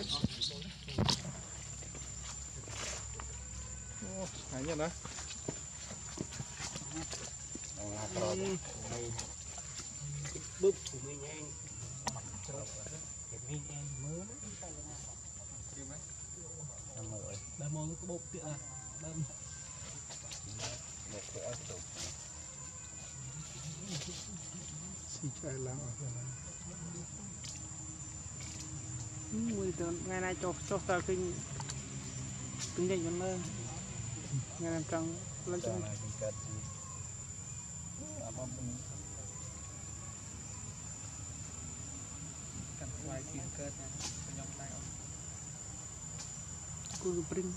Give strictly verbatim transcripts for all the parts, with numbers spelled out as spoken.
Hanya dah. Búp của mình anh. Mình em mới. Ba món có bột tiện à? Bơm. Xin chào lắm. Ngày nay cho cho ta kinh kinh doanh vẫn mơ. Ngày nay trăng lên trăng. Kudu pring.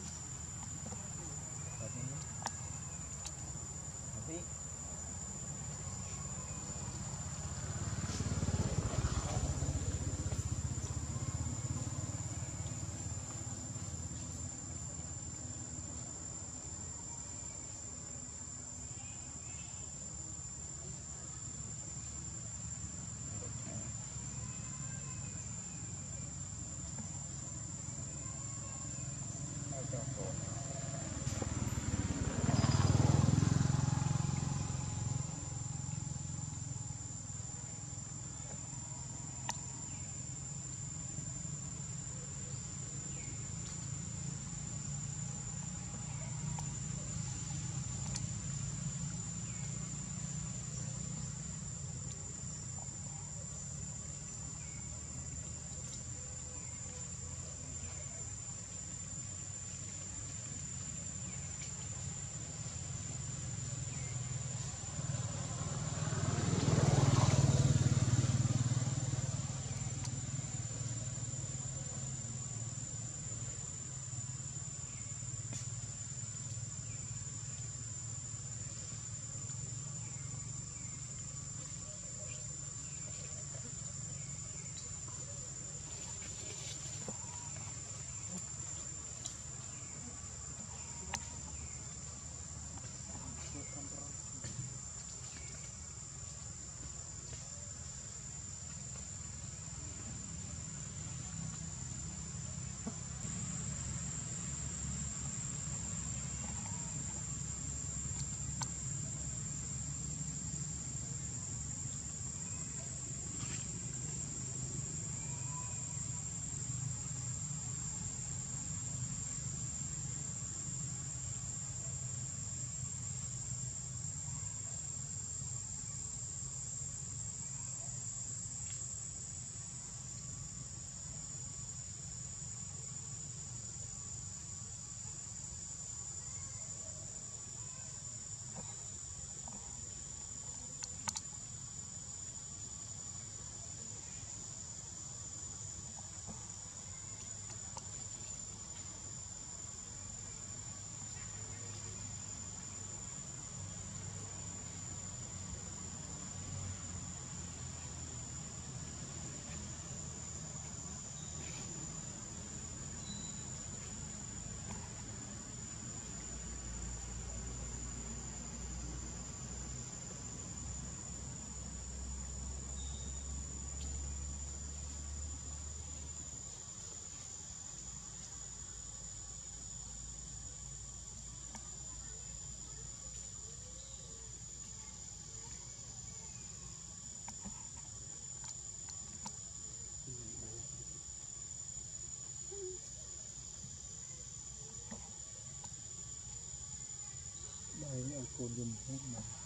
Hãy subscribe cho kênh Ghiền Mì Gõ để không bỏ lỡ những video hấp dẫn.